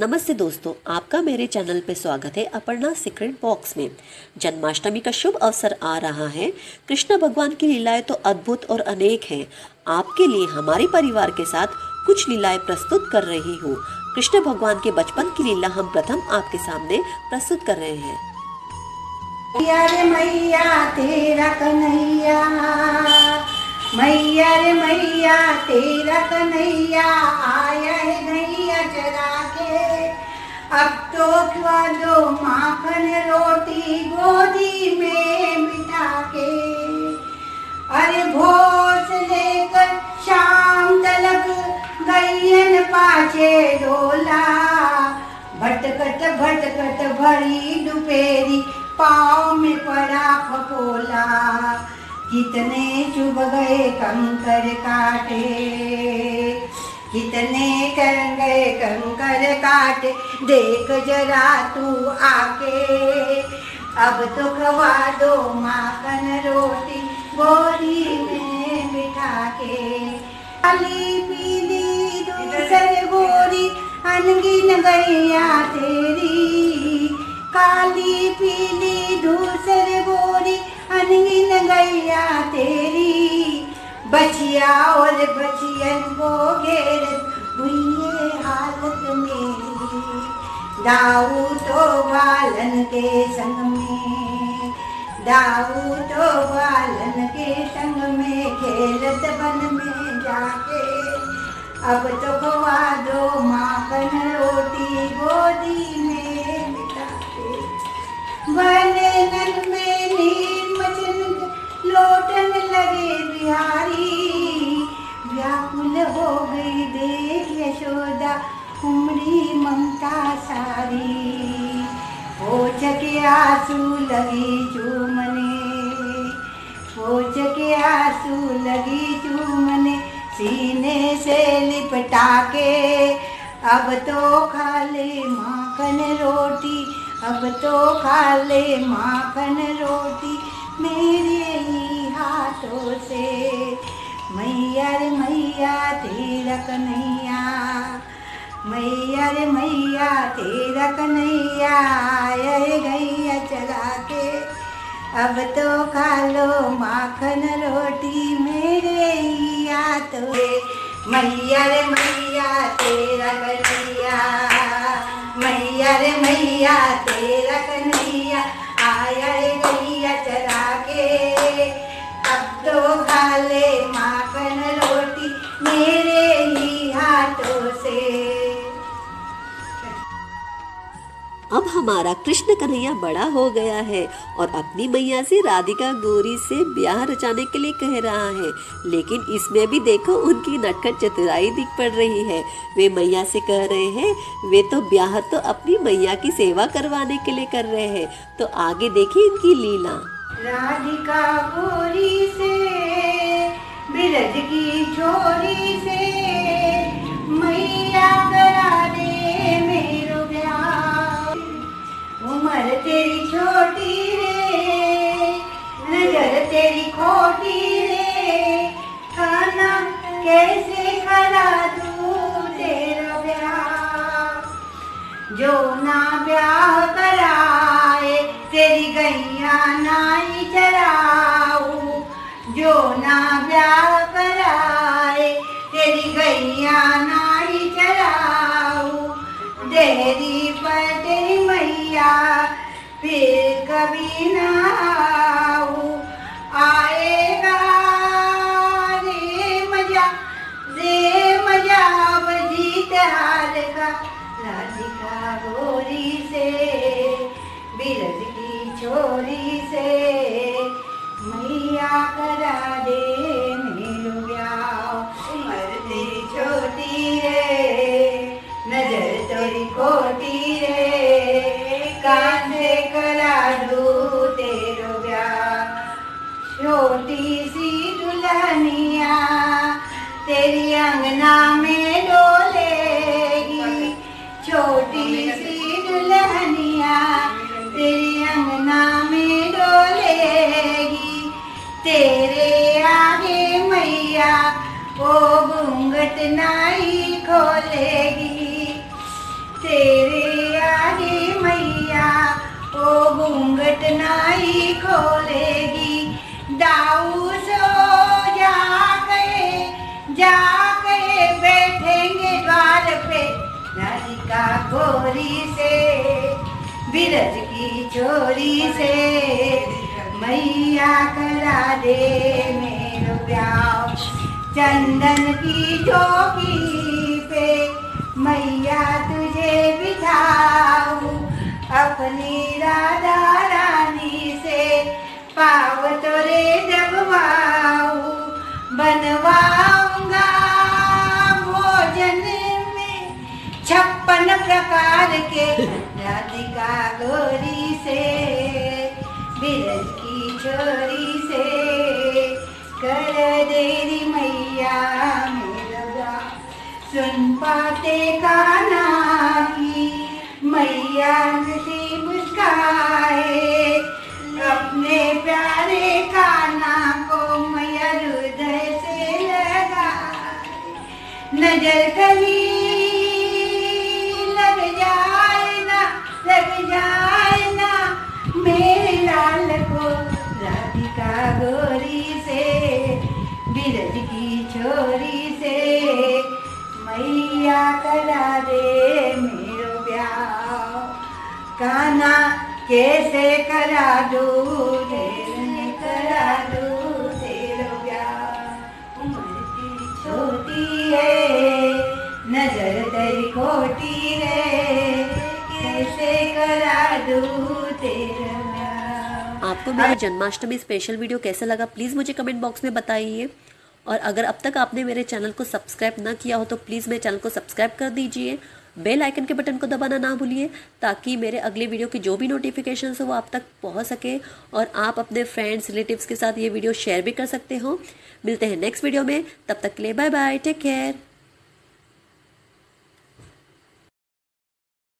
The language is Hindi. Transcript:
नमस्ते दोस्तों, आपका मेरे चैनल पे स्वागत है अपर्णा सीक्रेट बॉक्स में। जन्माष्टमी का शुभ अवसर आ रहा है। कृष्ण भगवान की लीलाएं तो अद्भुत और अनेक हैं। आपके लिए हमारे परिवार के साथ कुछ लीलाएं प्रस्तुत कर रही हूँ। कृष्ण भगवान के बचपन की लीला हम प्रथम आपके सामने प्रस्तुत कर रहे हैं। मैया रे मैया तेरा कन्हैया आया है नैया चरा के। अब तो खिला दो माखन रोटी गोदी में बिठा के। अरे भोर से लेकर शाम तलक गैयन पाचे डोला। भटकत भटकत भरी दुपहरी पाँव में पड़ा फपोला। कितने चुभ गए कंकर काटे, कितने कर गए कंकर काटे, देख जरा तू आके। अब तो खवा दो माखन रोटी गोरी में बिठा के। काली पीली दूसर गोरी अनगिन गैया तेरी। काली पीली दूसर गोरी अनगिन गैया तेरी। बचिया और बचियन को घेर हुई ये हालत मेरी। दाऊ तो बालन के संग में, दाऊ तो बालन के संग में खेलत बन में जाके। अब तो खवा दो माखन रोटी गोदी में बिठा के। भले नन में नीर लोटन लगे बिहारी। व्याकुल हो गई देख यशोदा उमड़ी ममता सारी। पोछ के आंसू लगी चूमने, पोछ के आंसू लगी चूमने, सीने से लिपटा के। अब तो खा ले माखन रोटी, अब तो खा ले माखन रोटी मेरे ही हाथों से। मैया रे मैया तेरा कन्हैया, मैया रे मैया तेरा कन्हैया आया है गैया चला के। अब तो खा लो माखन रोटी मेरे ही हाथों से। मैया रे मैया तेरा कन्हैया, मैया रे मैया तेरा कन्हैया आया है गैया चला के। अब तो खा ले माखन रोटी मेरे ही हाथों से। अब हमारा कृष्ण कन्हैया बड़ा हो गया है और अपनी मैया से राधिका गोरी से ब्याह रचाने के लिए कह रहा है, लेकिन इसमें भी देखो उनकी नटखट चतुराई दिख पड़ रही है। वे मैया से कह रहे हैं, वे तो ब्याह तो अपनी मैया की सेवा करवाने के लिए कर रहे हैं, तो आगे देखिए इनकी लीला। राधिका गोरी से बिरज की छोरी से मैया करा दे मेरो ब्याह। उम्र तेरी छोटी रे, नजर तेरी खोटी रे, खाना कैसे करा दूं तेरा ब्याह। जो ना ब्याह कराए तेरी गैया नाई चराऊं, जो ना ब्याह कराए तेरी गैया नाई चराऊं। डेहरी पर तेरी मैया फिर कभी ना आएगा। रे मजा बजीत हार का। राधिका गोरी से बिरज की छोरी से मैया करा दे मेरो ब्याह। मरती छोटी रे, नजर तेरी खोटी रे, कांधे करा दूं तेरो ब्याह। छोटी सी दुल्हनिया तेरी अंगना में डोलेगी, छोटी सी दुल्हनिया तेरी अंगना में डोलेगी। तेरे आगे मैया वो घूंघट नाई खोलेगी। तेरे आगे मैया ओ घूंघट नहीं खोलेगी। दाऊद जा कहे बैठेंगे द्वार पे राधिका गोरी से बिरज की छोरी से मैया करा दे मेरो ब्याह। चंदन की चौकी पे मैया तुझे बिठाऊ अपनी राधा रानी से पाव तोरे जगवाऊ। बनवाऊंगा भोजन में 56 प्रकार के राधिका गोरी से बिरज की छोरी से कर देरी मैया मेरा। सुन पाते काना की मैया से मुस्काए अपने प्यारे काना को मैया हृदय से लगा। नजर कहीं लग जाए ना मेरे लाल को राधिका गोरी से बिरज की छोरी से मैया करा दे मेरो ब्याह। काना कैसे करा दूँ तेरो ब्याह। उम्र की छोटी है नजर तेरी खोटी है कैसे करा दूँ तेरा। आपको मेरा जन्माष्टमी स्पेशल वीडियो कैसा लगा प्लीज़ मुझे कमेंट बॉक्स में बताइए। और अगर अब तक आपने मेरे चैनल को सब्सक्राइब ना किया हो तो प्लीज़ मेरे चैनल को सब्सक्राइब कर दीजिए। बेल आइकन के बटन को दबाना ना भूलिए ताकि मेरे अगले वीडियो की जो भी नोटिफिकेशंस हो वो आप तक पहुंच सके। और आप अपने फ्रेंड्स रिलेटिव्स के साथ ये वीडियो शेयर भी कर सकते हो। मिलते हैं नेक्स्ट वीडियो में, तब तक के लिए बाय बाय, टेक केयर।